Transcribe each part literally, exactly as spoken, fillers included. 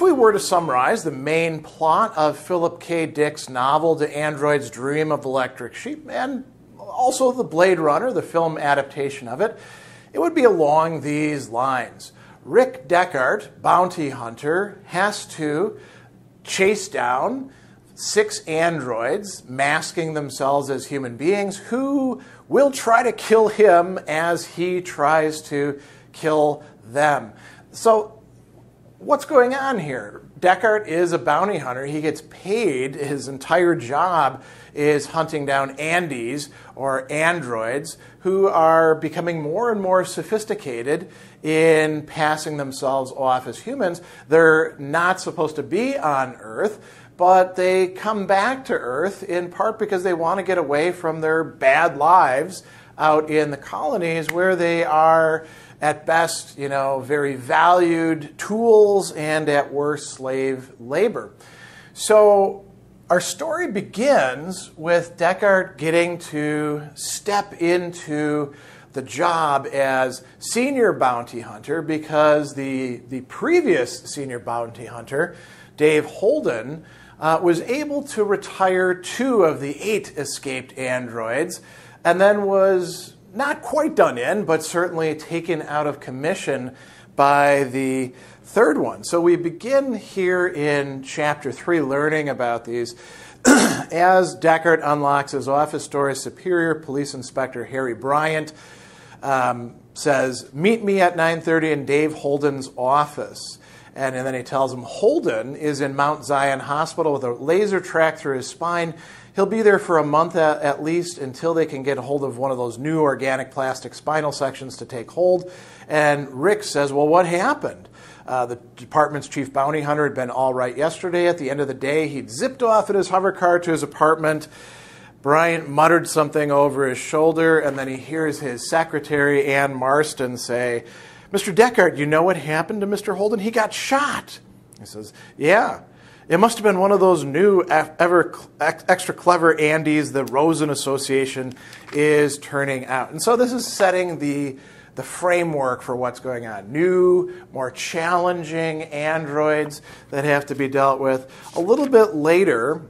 If we were to summarize the main plot of Philip K. Dick's novel, Do Androids Dream of Electric Sheep, and also The Blade Runner, the film adaptation of it, it would be along these lines. Rick Deckard, bounty hunter, has to chase down six androids masking themselves as human beings who will try to kill him as he tries to kill them. So what's going on here? Deckard is a bounty hunter. He gets paid. His entire job is hunting down Andes, or androids, who are becoming more and more sophisticated in passing themselves off as humans. They're not supposed to be on Earth, but they come back to Earth in part because they want to get away from their bad lives out in the colonies, where they are at best, you know, very valued tools and at worst slave labor. So our story begins with Deckard getting to step into the job as senior bounty hunter, because the, the previous senior bounty hunter, Dave Holden, uh, was able to retire two of the eight escaped androids, and then was not quite done in, but certainly taken out of commission by the third one. So we begin here in chapter three, learning about these. As Deckard unlocks his office door, his superior, police inspector Harry Bryant, um, says, "Meet me at nine thirty in Dave Holden's office." And, and then he tells him Holden is in Mount Zion Hospital with a laser track through his spine. He'll be there for a month at, at least, until they can get a hold of one of those new organic plastic spinal sections to take hold. And Rick says, well, what happened? Uh, the department's chief bounty hunter had been all right yesterday. At the end of the day, he'd zipped off in his hover car to his apartment. Bryant muttered something over his shoulder, and then he hears his secretary, Ann Marston, say, "Mister Deckard, you know what happened to Mister Holden? He got shot." He says, "Yeah. It must have been one of those new ever extra clever Andes the Rosen Association is turning out." And so this is setting the, the framework for what's going on. New, more challenging androids that have to be dealt with. A little bit later,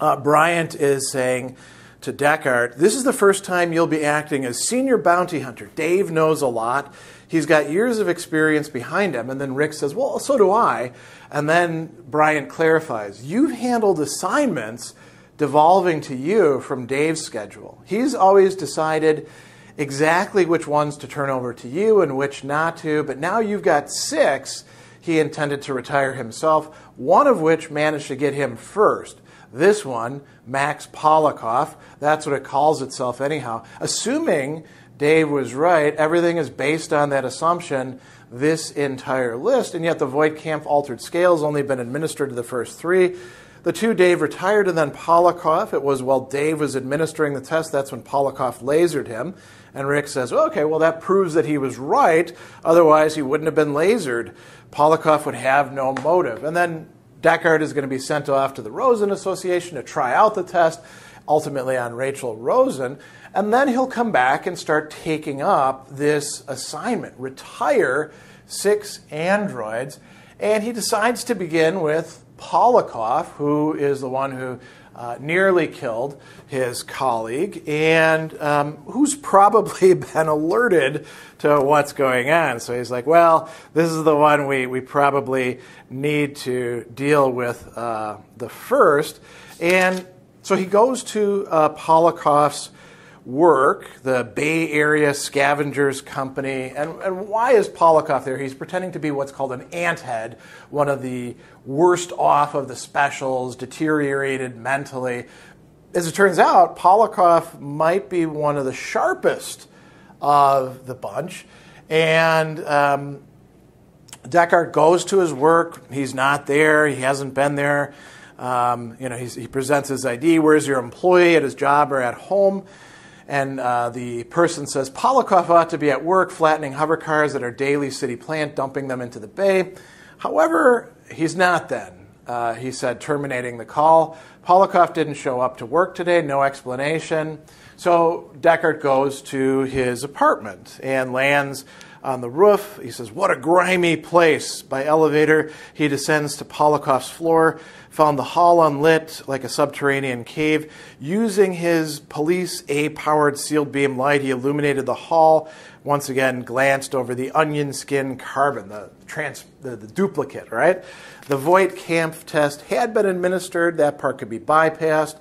uh, Bryant is saying to Deckard, "This is the first time you'll be acting as senior bounty hunter. Dave knows a lot. He's got years of experience behind him." And then Rick says, "Well, so do I." And then Bryant clarifies, "You've handled assignments devolving to you from Dave's schedule. He's always decided exactly which ones to turn over to you and which not to, but now you've got six he intended to retire himself, one of which managed to get him first. This one, Max Polokov, that's what it calls itself anyhow. Assuming Dave was right, everything is based on that assumption, this entire list, and yet the Voigt-Kampff altered scale's only been administered to the first three. The two Dave retired and then Polokov, it was while Dave was administering the test, that's when Polokov lasered him." And Rick says, "Okay, well that proves that he was right, otherwise he wouldn't have been lasered. Polokov would have no motive." And then Deckard is going to be sent off to the Rosen Association to try out the test, ultimately on Rachel Rosen, and then he'll come back and start taking up this assignment, retire six androids, and he decides to begin with Polokov, who is the one who uh, nearly killed his colleague, and um, who's probably been alerted to what's going on. So he's like, well, this is the one we, we probably need to deal with uh, the first. And so he goes to uh, Polokov's work, the Bay Area Scavengers Company. And, and why is Polokov there? He's pretending to be what's called an anthead, one of the worst off of the specials, deteriorated mentally. As it turns out, Polokov might be one of the sharpest of the bunch. And um, Deckard goes to his work. He's not there. He hasn't been there. Um, you know, he's, he presents his I D. "Where's your employee, at his job or at home?" And uh, the person says, "Polokov ought to be at work flattening hover cars at our daily city plant, dumping them into the bay. However, he's not then," uh, he said, terminating the call. "Polokov didn't show up to work today, no explanation." So Deckard goes to his apartment and lands on the roof. He says, "What a grimy place." By elevator, he descends to Polokov's floor, found the hall unlit like a subterranean cave. Using his police A-powered sealed beam light, he illuminated the hall, once again glanced over the onion skin carbon, the, trans, the, the duplicate, right? The Voigt-Kampff test had been administered. That part could be bypassed.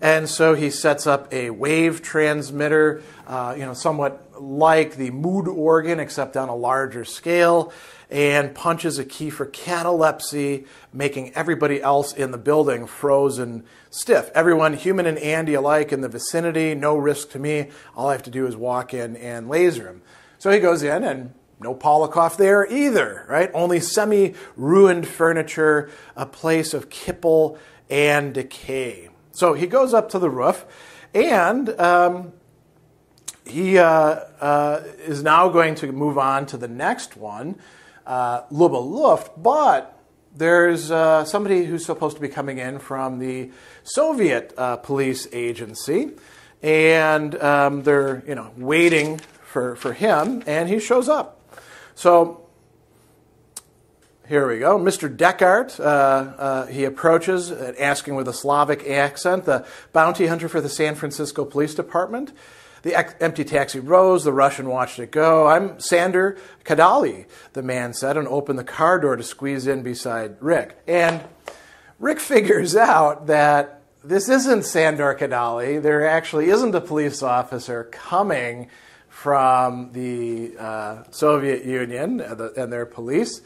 And so he sets up a wave transmitter, uh, you know, somewhat like the mood organ, except on a larger scale, and punches a key for catalepsy, making everybody else in the building frozen stiff. Everyone, human and Andy alike, in the vicinity, no risk to me. All I have to do is walk in and laser him. So he goes in, and no Polokov there either, right? Only semi-ruined furniture, a place of kipple and decay. So he goes up to the roof, and um, he uh, uh, is now going to move on to the next one, uh, Luba Luft, but there's uh, somebody who's supposed to be coming in from the Soviet uh, police agency, and um, they're, you know, waiting for, for him, and he shows up. So here we go. Mister Deckard, uh, uh, he approaches, uh, asking with a Slavic accent, the bounty hunter for the San Francisco Police Department. The empty taxi rose. The Russian watched it go. "I'm Sandor Kadalyi," the man said, and opened the car door to squeeze in beside Rick. And Rick figures out that this isn't Sandor Kadalyi. There actually isn't a police officer coming from the uh, Soviet Union and, the, and their police.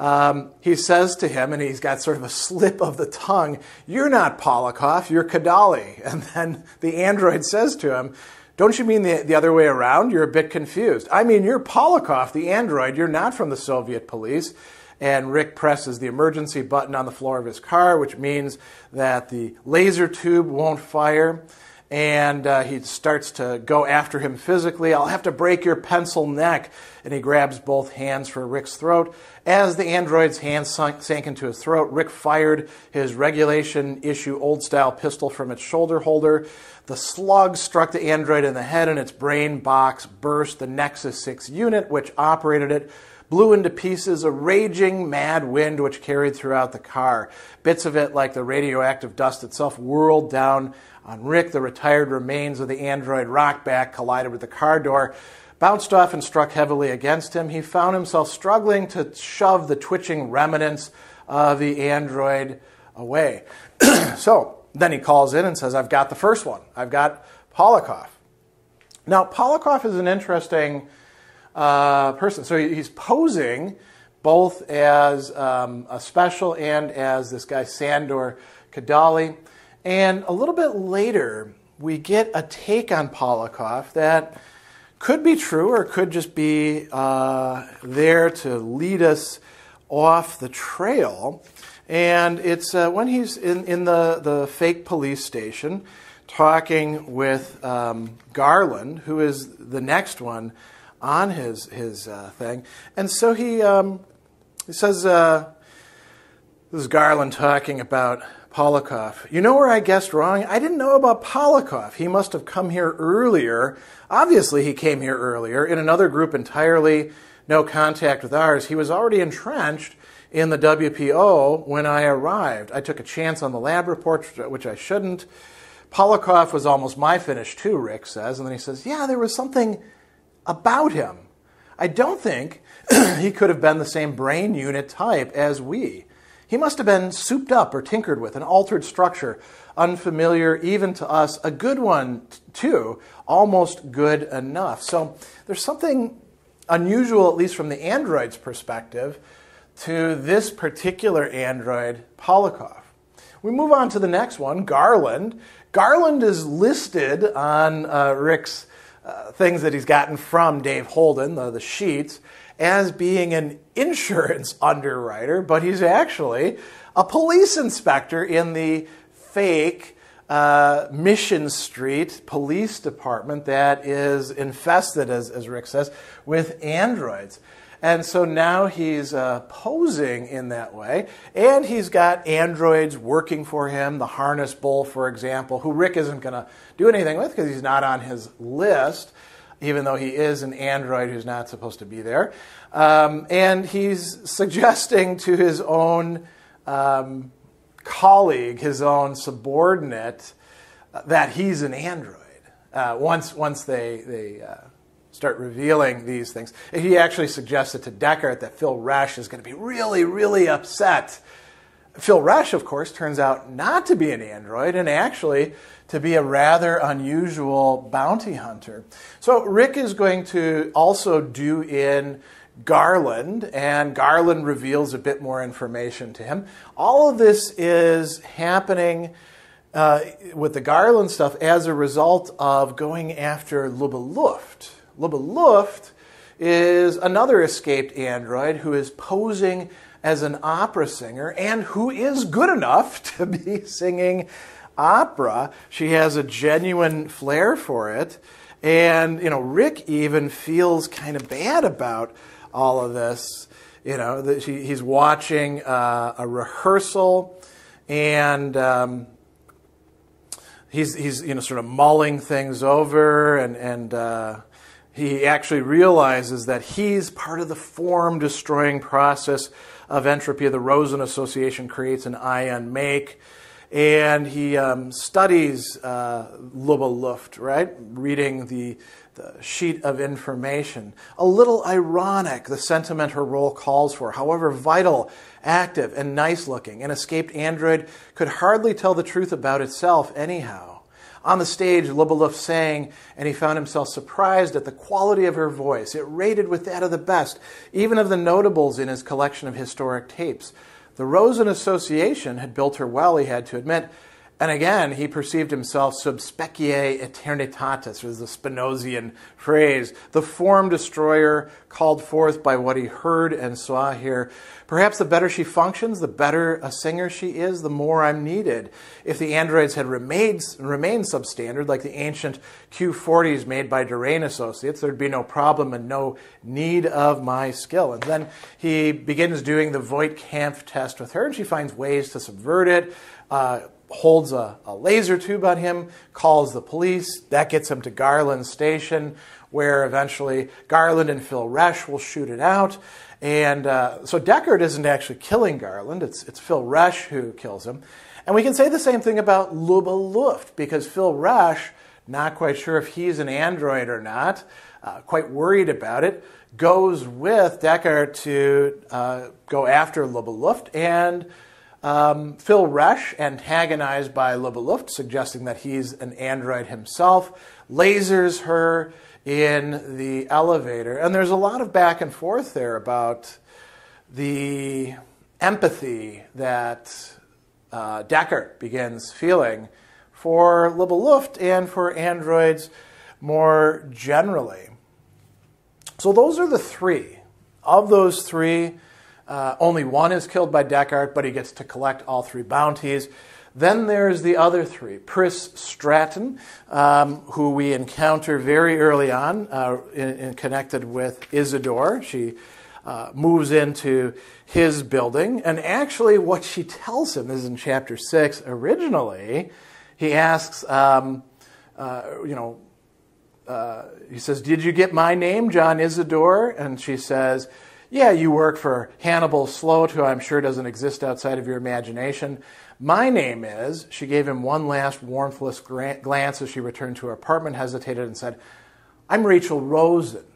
Um, he says to him, and he's got sort of a slip of the tongue, "You're not Polokov, you're Kadalyi." And then the android says to him, "Don't you mean the, the other way around? You're a bit confused. I mean, you're Polokov, the android. You're not from the Soviet police." And Rick presses the emergency button on the floor of his car, which means that the laser tube won't fire. And uh, he starts to go after him physically. "I'll have to break your pencil neck." And he grabs both hands for Rick's throat. As the android's hand sunk, sank into his throat, Rick fired his regulation-issue old-style pistol from its shoulder holder. The slug struck the android in the head, and its brain box burst. The Nexus six unit, which operated it, blew into pieces, a raging mad wind which carried throughout the car. Bits of it, like the radioactive dust itself, whirled down on Rick. The retired remains of the android rocked back, collided with the car door, bounced off and struck heavily against him. He found himself struggling to shove the twitching remnants of the android away. So then he calls in and says, "I've got the first one. I've got Polokov." Now, Polokov is an interesting Uh, person. So he's posing both as um, a special and as this guy Sandor Kadalyi. And a little bit later, we get a take on Polokov that could be true or could just be uh, there to lead us off the trail. And it's uh, when he's in, in the, the fake police station talking with um, Garland, who is the next one on his, his uh, thing. And so he, um, he says, uh, this is Garland talking about Polokov. "You know where I guessed wrong? I didn't know about Polokov. He must have come here earlier. Obviously he came here earlier, in another group entirely, no contact with ours. He was already entrenched in the W P O when I arrived. I took a chance on the lab reports, which I shouldn't. Polokov was almost my finish too," Rick says. And then he says, "Yeah, there was something about him. I don't think he could have been the same brain unit type as we. He must have been souped up or tinkered with, an altered structure, unfamiliar even to us, a good one too, almost good enough." So there's something unusual, at least from the android's perspective, to this particular android, Polokov. We move on to the next one, Garland. Garland is listed on uh, Rick's Uh, things that he's gotten from Dave Holden, the, the sheets, as being an insurance underwriter, but he's actually a police inspector in the fake uh, Mission Street Police Department that is infested, as, as Rick says, with androids. And so now he's uh, posing in that way, and he's got androids working for him, the Harness Bull, for example, who Rick isn't going to do anything with because he's not on his list. even though he is an android who's not supposed to be there. Um, and he's suggesting to his own um, colleague, his own subordinate, uh, that he's an android uh, once, once they, they uh, start revealing these things. He actually suggested to Deckard that Phil Resch is going to be really, really upset. Phil Resch, of course, turns out not to be an android and actually to be a rather unusual bounty hunter. So Rick is going to also do in Garland, and Garland reveals a bit more information to him. All of this is happening uh, with the Garland stuff as a result of going after Luba Luft. Luba Luft is another escaped android who is posing as an opera singer and who is good enough to be singing opera. She has a genuine flair for it. And, you know, Rick even feels kind of bad about all of this. You know, that she, he's watching uh, a rehearsal, and um, he's, he's, you know, sort of mulling things over, and, and uh, he actually realizes that he's part of the form-destroying process of entropy. The Rosen Association creates an ion make, and he um, studies uh, Luba Luft, right? Reading the, the sheet of information. A little ironic, the sentiment her role calls for. However vital, active, and nice-looking, an escaped android could hardly tell the truth about itself anyhow. On the stage, Luba Luft sang, and he found himself surprised at the quality of her voice. It rated with that of the best, even of the notables in his collection of historic tapes. The Rosen Association had built her well, he had to admit, and again, he perceived himself sub specie eternitatis, was the Spinozian phrase, the form destroyer called forth by what he heard and saw here. Perhaps the better she functions, the better a singer she is, the more I'm needed. If the androids had remained, remained substandard, like the ancient Q forties made by Durain associates, there'd be no problem and no need of my skill. And then he begins doing the Voigt-Kampff test with her, and she finds ways to subvert it. Uh, holds a, a laser tube on him, calls the police. That gets him to Garland Station, where eventually Garland and Phil Resch will shoot it out. And uh, so Deckard isn't actually killing Garland. It's, it's Phil Resch who kills him. And we can say the same thing about Luba Luft, because Phil Resch, not quite sure if he's an android or not, uh, quite worried about it, goes with Deckard to uh, go after Luba Luft, and Um, Phil Resch, antagonized by Luba Luft, suggesting that he's an android himself, lasers her in the elevator. And there's a lot of back and forth there about the empathy that uh, Deckard begins feeling for Luba Luft and for androids more generally. So those are the three. Of those three, Uh, only one is killed by Deckard, but he gets to collect all three bounties. Then there's the other three. Pris Stratton, um, who we encounter very early on, uh, in, in connected with Isidore. She uh, moves into his building. And actually what she tells him, this is in chapter six originally, he asks, um, uh, you know, uh, he says, "Did you get my name, John Isidore?" And she says, "Yeah, you work for Hannibal Sloat, who I'm sure doesn't exist outside of your imagination. My name is..." She gave him one last warmthless glance as she returned to her apartment, hesitated, and said, "I'm Rachel Rosen."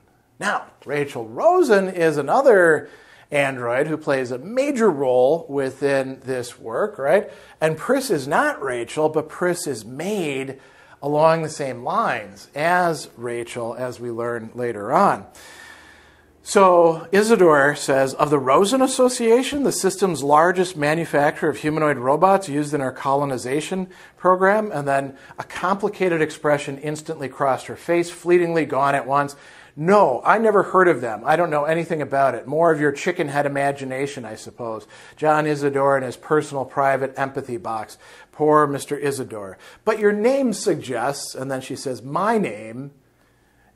Now, Rachel Rosen is another android who plays a major role within this work, right? And Pris is not Rachel, but Pris is made along the same lines as Rachel, as we learn later on. So Isidore says, "Of the Rosen Association, the system's largest manufacturer of humanoid robots used in our colonization program," and then a complicated expression instantly crossed her face, fleetingly gone at once. "No, I never heard of them. I don't know anything about it. More of your chicken head imagination, I suppose. John Isidore and his personal private empathy box. Poor Mister Isidore. But your name suggests..." And then she says, "My name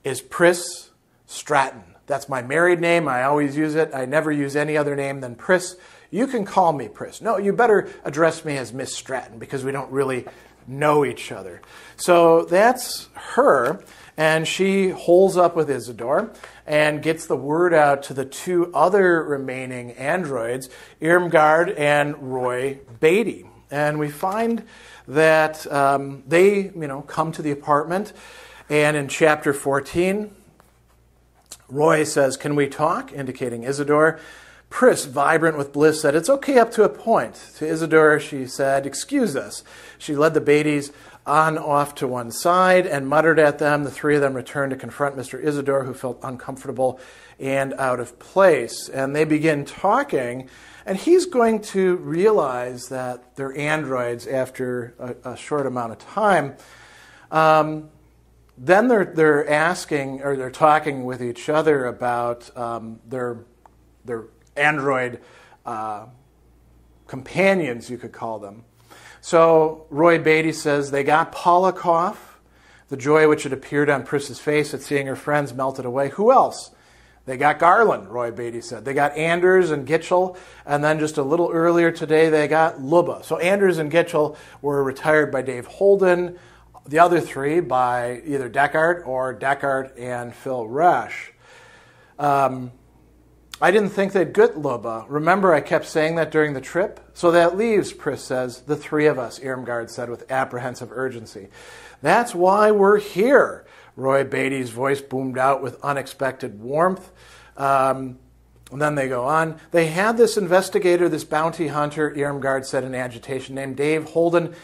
is Pris Stratton. That's my married name. I always use it. I never use any other name than Pris. You can call me Pris. No, you better address me as Miss Stratton, because we don't really know each other. So that's her, and she holes up with Isidore and gets the word out to the two other remaining androids, Irmgard and Roy Baty. And we find that um, they, you know, come to the apartment, and in chapter fourteen, Roy says, "Can we talk?" indicating Isidore. Pris, vibrant with bliss, said, "It's okay up to a point." To Isidore, she said, "Excuse us." She led the Batys on off to one side and muttered at them. The three of them returned to confront Mister Isidore, who felt uncomfortable and out of place. And they begin talking, and he's going to realize that they're androids after a, a short amount of time. Um, then they're, they're asking, or they're talking with each other about um, their, their android uh, companions, you could call them. So Roy Baty says, "They got Polokov." The joy which had appeared on Pris's face at seeing her friends melted away. "Who else?" "They got Garland," Roy Baty said. "They got Anders and Gitchell, and then just a little earlier today, they got Luba." So Anders and Gitchell were retired by Dave Holden, the other three by either Deckard or Deckard and Phil Resch. Um, "I didn't think they'd get Luba. Remember, I kept saying that during the trip?" "So that leaves," Pris says, "the three of us," Irmgard said with apprehensive urgency. "That's why we're here," Roy Baty's voice boomed out with unexpected warmth. Um, and then they go on. "They had this investigator, this bounty hunter," Irmgard said in agitation, "named Dave Holden,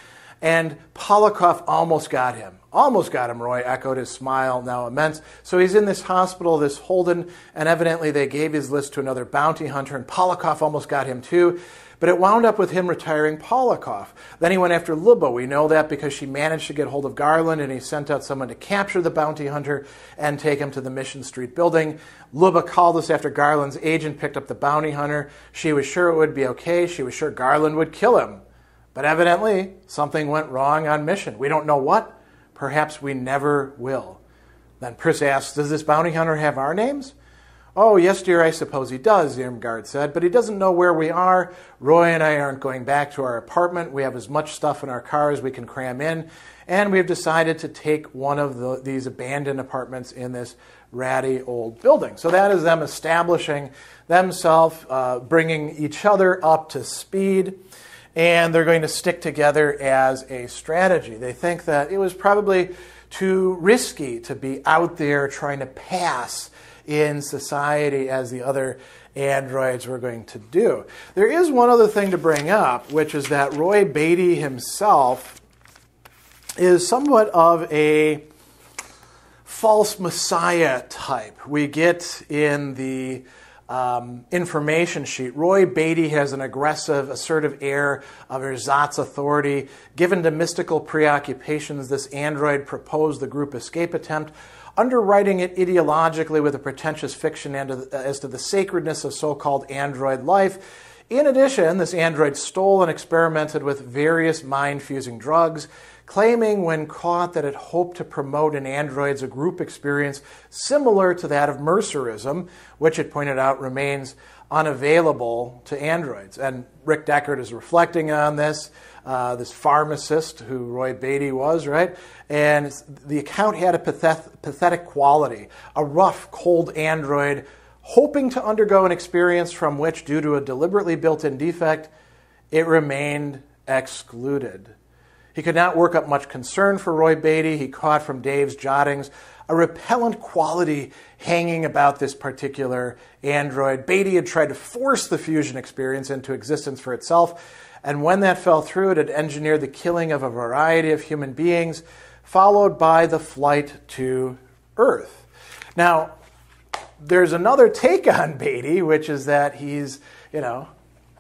and Polokov almost got him." "Almost got him," Roy echoed, his smile now immense. "So he's in this hospital, this Holden, and evidently they gave his list to another bounty hunter, and Polokov almost got him too. But it wound up with him retiring Polokov. Then he went after Luba. We know that because she managed to get hold of Garland, and he sent out someone to capture the bounty hunter and take him to the Mission Street building. Luba called us after Garland's agent picked up the bounty hunter. She was sure it would be okay. She was sure Garland would kill him. But evidently, something went wrong on Mission. We don't know what. Perhaps we never will." Then Pris asks, "Does this bounty hunter have our names?" "Oh, yes, dear, I suppose he does," Irmgard said, "but he doesn't know where we are. Roy and I aren't going back to our apartment. We have as much stuff in our car as we can cram in, and we've decided to take one of the, these abandoned apartments in this ratty old building." So that is them establishing themselves, uh, bringing each other up to speed, and they're going to stick together as a strategy. They think that it was probably too risky to be out there trying to pass in society as the other androids were going to do. There is one other thing to bring up, which is that Roy Baty himself is somewhat of a false messiah type. We get in the Um, information sheet, Roy Baty has an aggressive, assertive air of ersatz authority. Given to mystical preoccupations, this android proposed the group escape attempt, underwriting it ideologically with a pretentious fiction as to the sacredness of so-called android life. In addition, this android stole and experimented with various mind-fusing drugs, claiming when caught that it hoped to promote in androids a group experience similar to that of Mercerism, which it pointed out remains unavailable to androids. And Rick Deckard is reflecting on this, uh, this pharmacist who Roy Baty was, right? And the account had a pathet- pathetic quality, a rough, cold android hoping to undergo an experience from which, due to a deliberately built-in defect, it remained excluded. He could not work up much concern for Roy Baty. He caught from Dave's jottings a repellent quality hanging about this particular android. Baty had tried to force the fusion experience into existence for itself, and when that fell through, it had engineered the killing of a variety of human beings, followed by the flight to Earth. Now, there's another take on Baty, which is that he's, you know,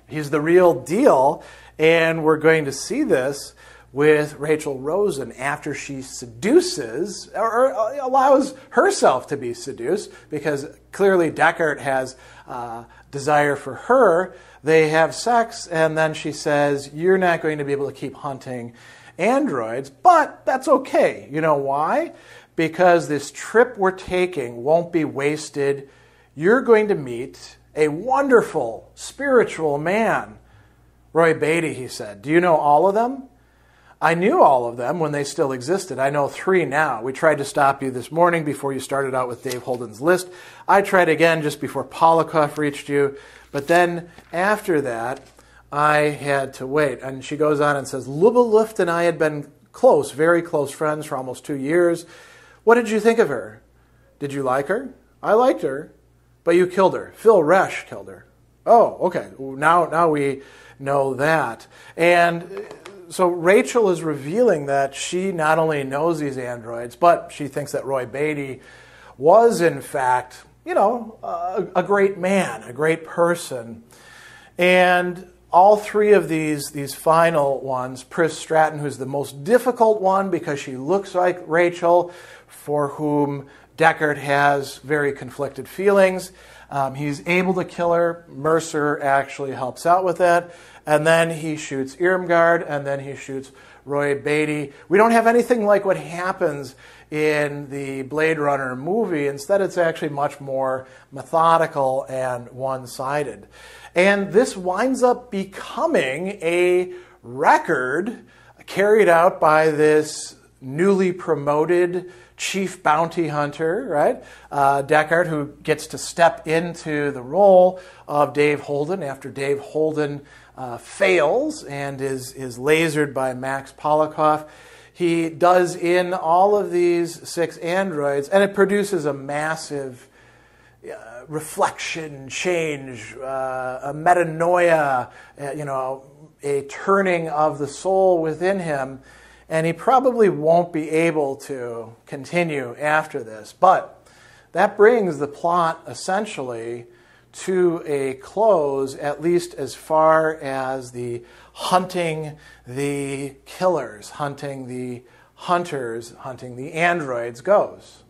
he's the real deal, and we're going to see this with Rachel Rosen after she seduces, or allows herself to be seduced, because clearly Deckard has uh, desire for her. They have sex, and then she says, "You're not going to be able to keep hunting androids, but that's okay." You know why? Because this trip we're taking won't be wasted. You're going to meet a wonderful spiritual man. "Roy Baty," he said, "do you know all of them?" I knew all of them when they still existed. I know three now. We tried to stop you this morning before you started out with Dave Holden's list. I tried again just before Polokov reached you. But then after that, I had to wait. And she goes on and says, Luba Luft and I had been close, very close friends for almost two years. What did you think of her? Did you like her? I liked her, but you killed her. Phil Resch killed her. Oh, okay. Now, now we know that. And so Rachel is revealing that she not only knows these androids, but she thinks that Roy Baty was, in fact, you know, a, a great man, a great person. And all three of these, these final ones, Pris Stratton, who's the most difficult one because she looks like Rachel, for whom Deckard has very conflicted feelings. Um, he's able to kill her. Mercer actually helps out with that. And then he shoots Irmgard, and then he shoots Roy Baty. We don't have anything like what happens in the Blade Runner movie. Instead, it's actually much more methodical and one-sided. And this winds up becoming a record carried out by this newly promoted chief bounty hunter, right? Uh, Deckard, who gets to step into the role of Dave Holden after Dave Holden uh, fails and is, is lasered by Max Polokov. He does in all of these six androids, and it produces a massive uh, reflection, change, uh, a metanoia, uh, you know, a turning of the soul within him. And he probably won't be able to continue after this. But that brings the plot essentially to a close, at least as far as the hunting the killers, hunting the hunters, hunting the androids goes.